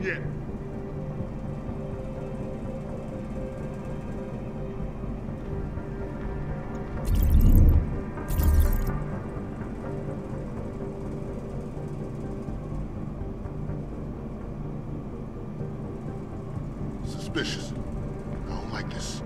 Yet. Suspicious. I don't like this.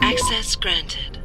Access granted.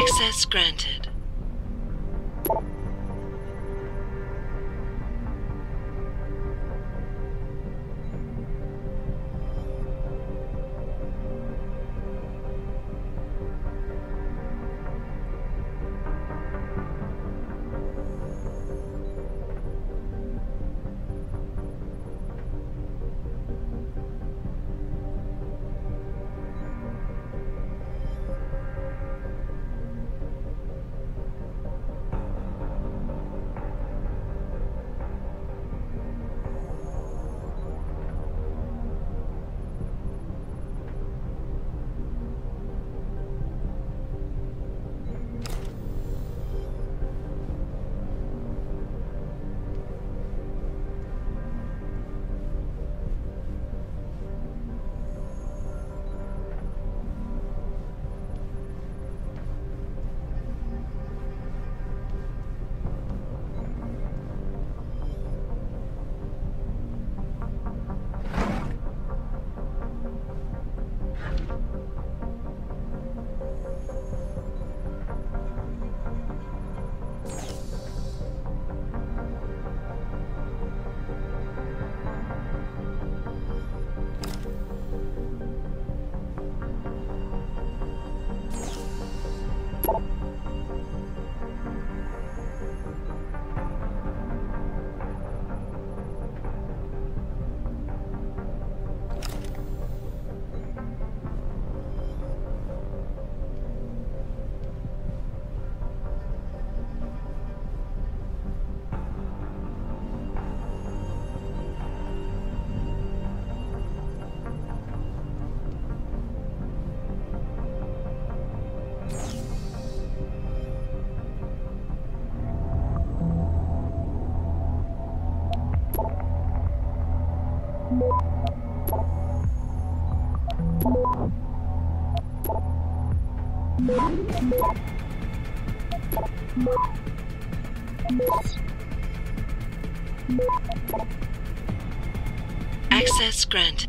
Access granted. Access grant.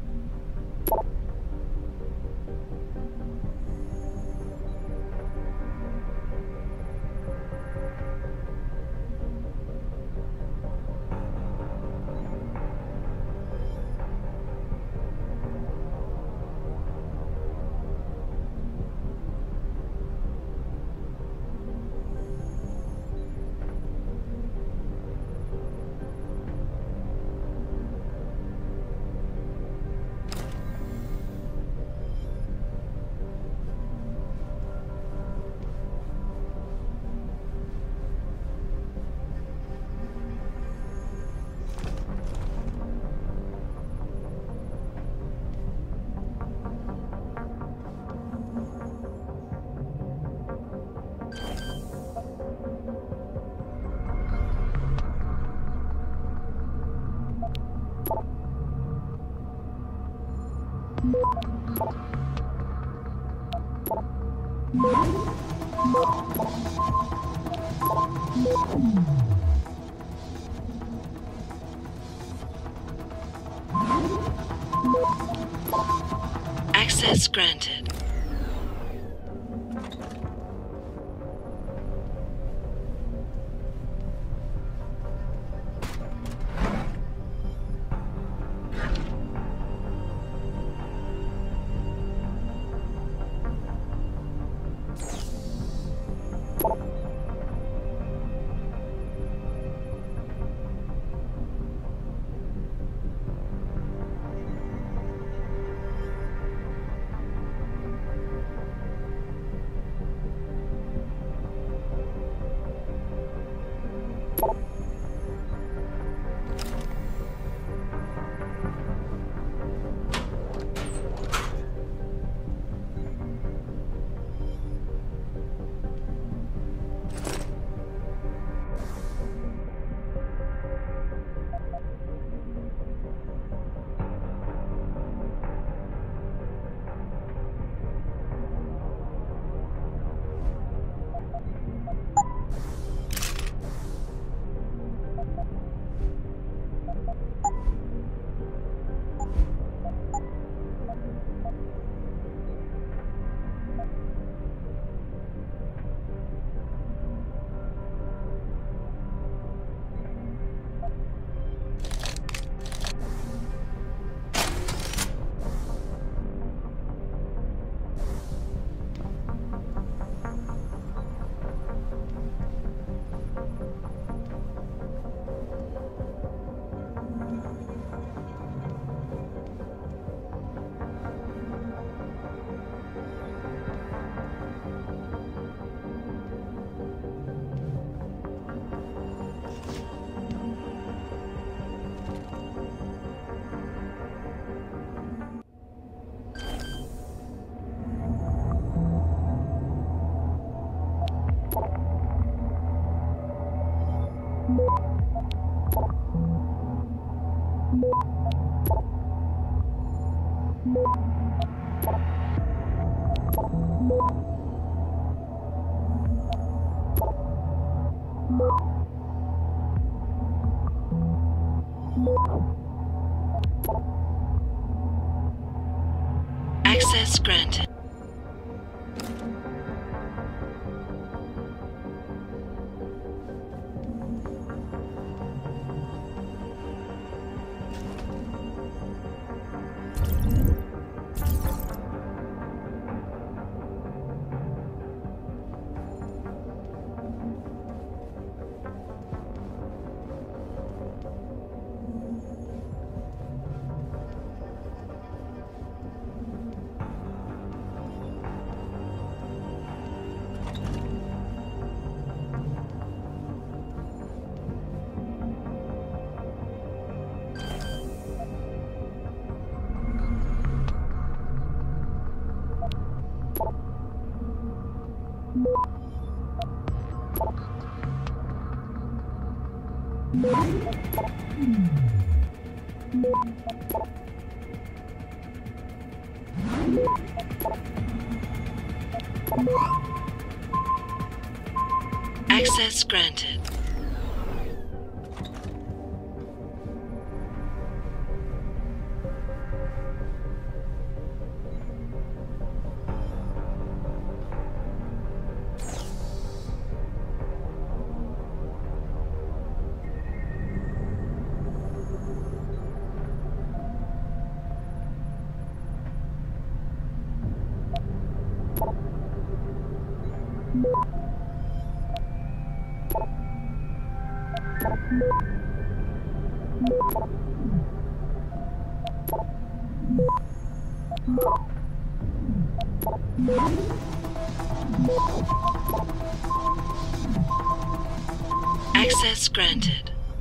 Access granted. Access granted. Access granted. Access granted.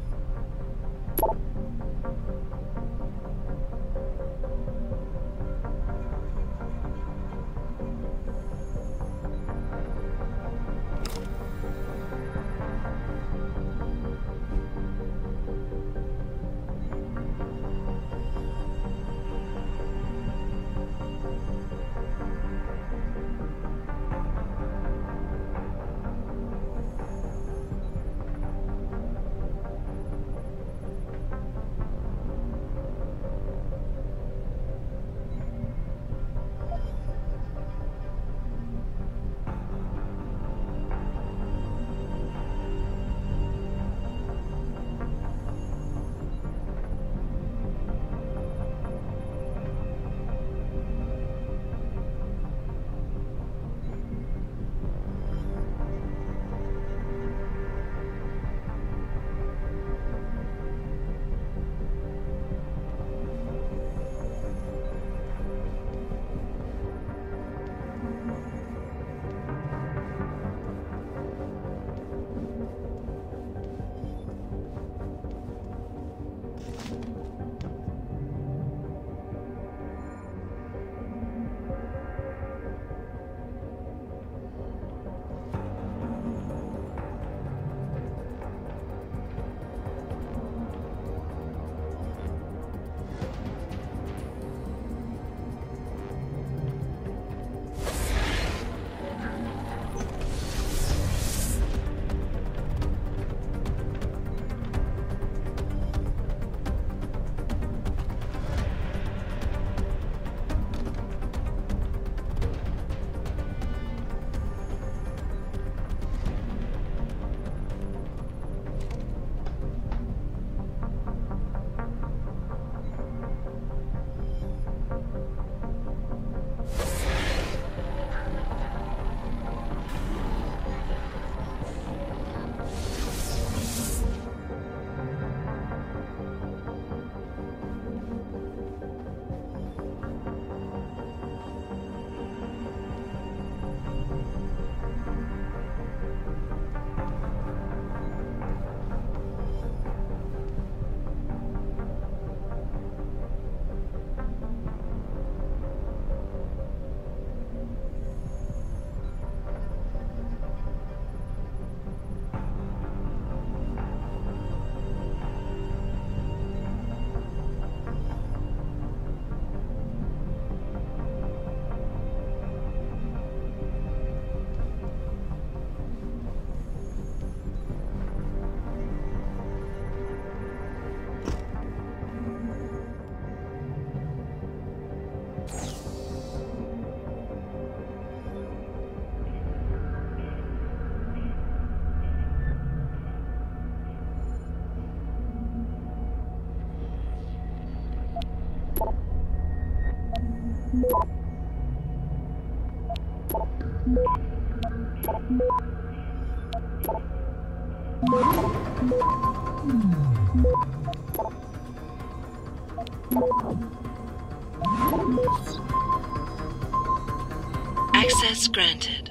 Access granted.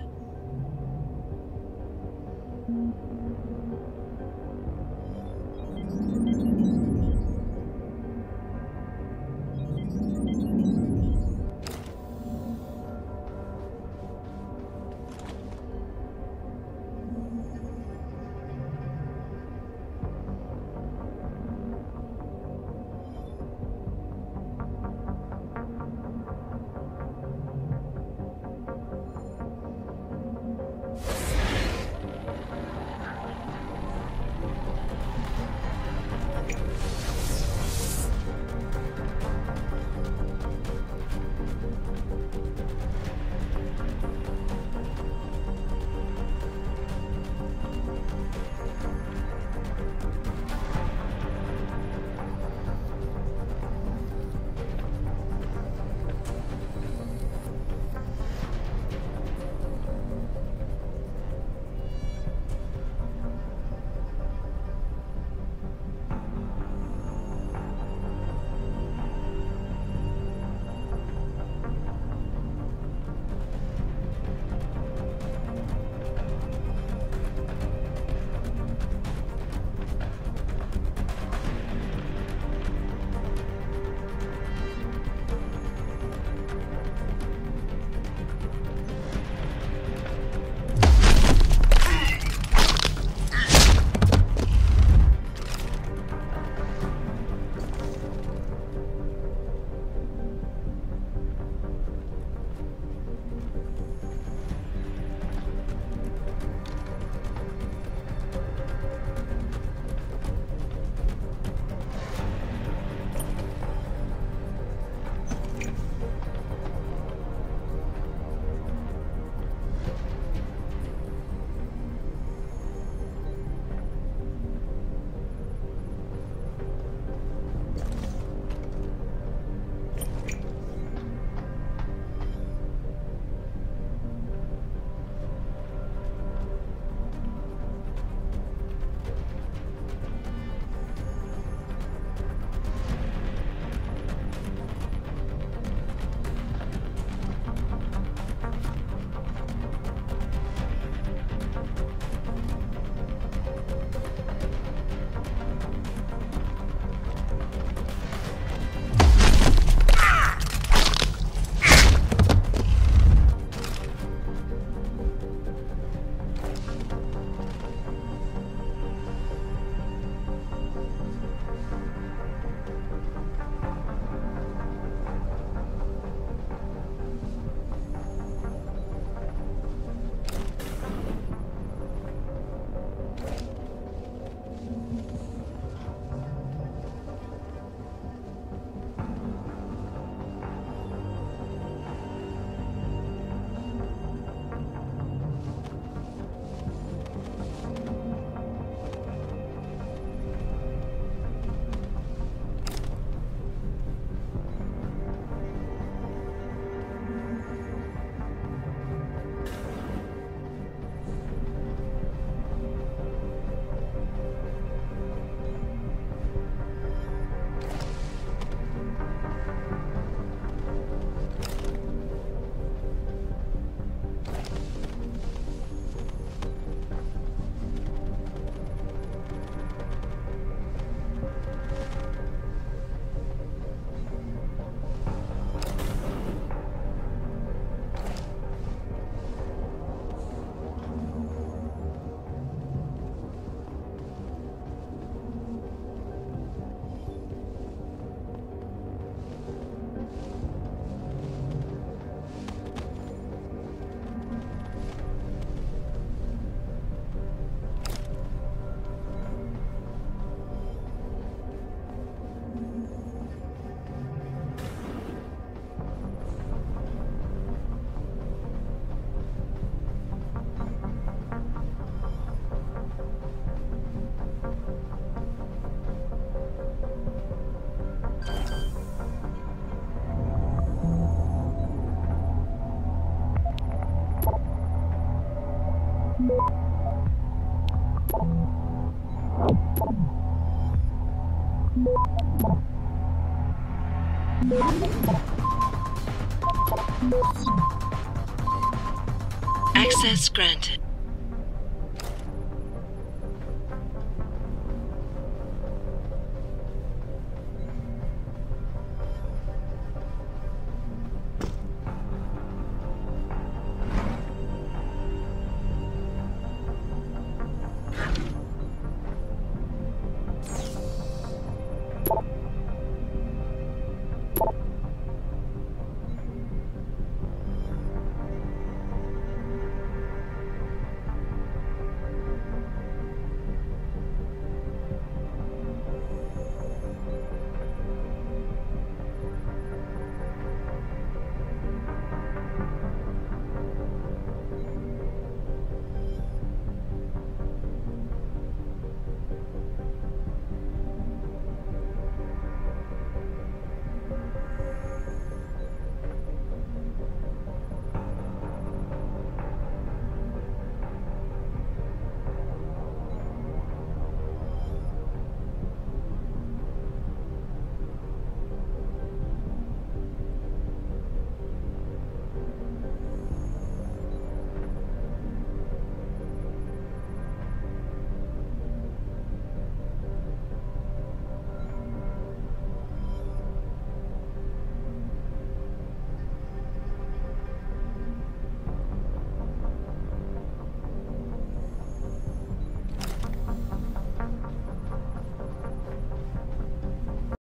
Access granted.